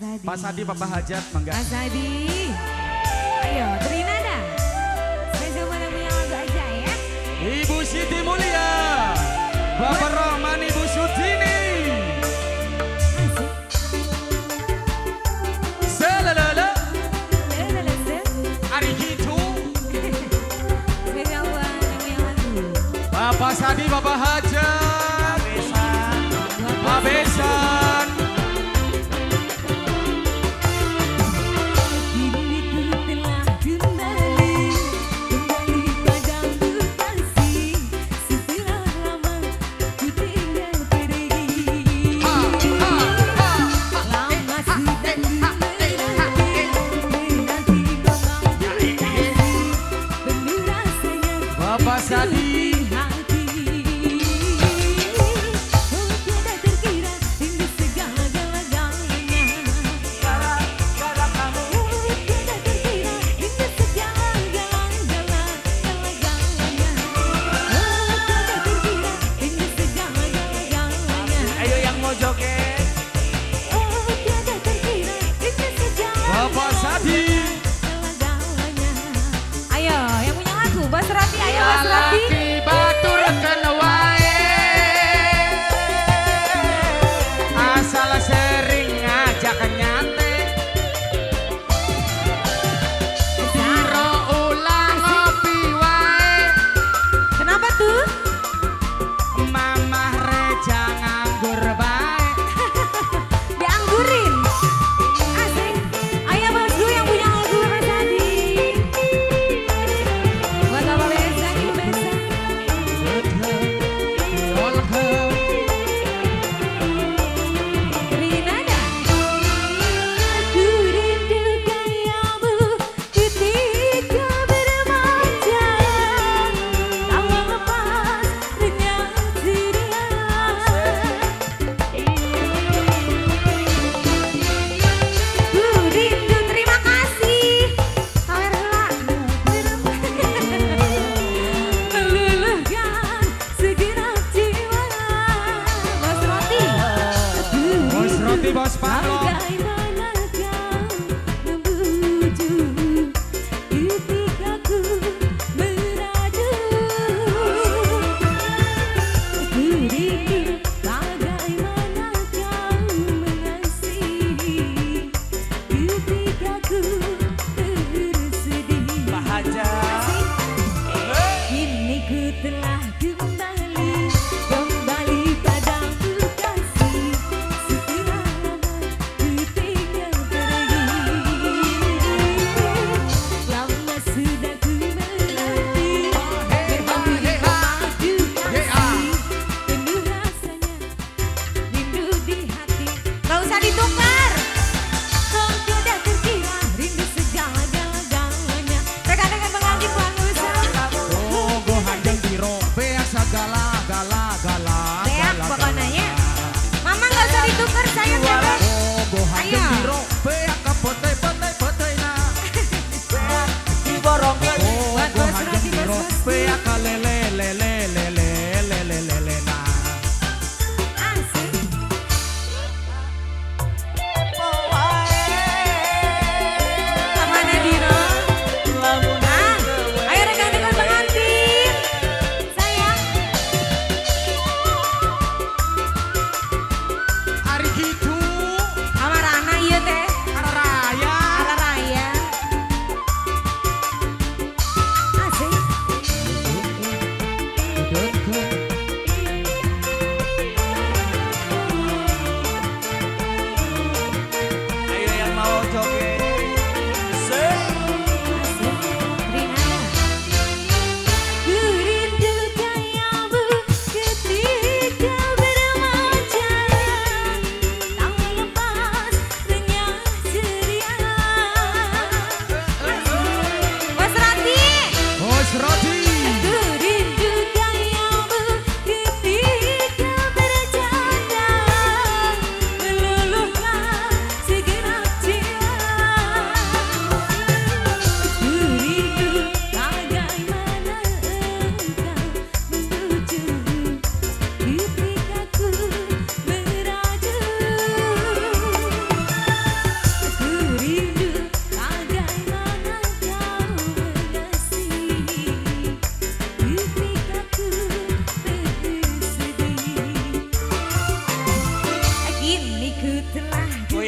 Sadi. Pak Sadi, Bapak Hajar, mangga. Pak Sadi, ayo Tri Nada. Besok mana punya lagu aja ya. Ibu Siti Mulia, Bapak Rohman, Ibu Sutini. Arihitsu. Bapak Sadi, Bapak Hajar, Abesan. Pak Sadi.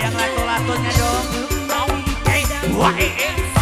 yang lato-latonya dong. Wah,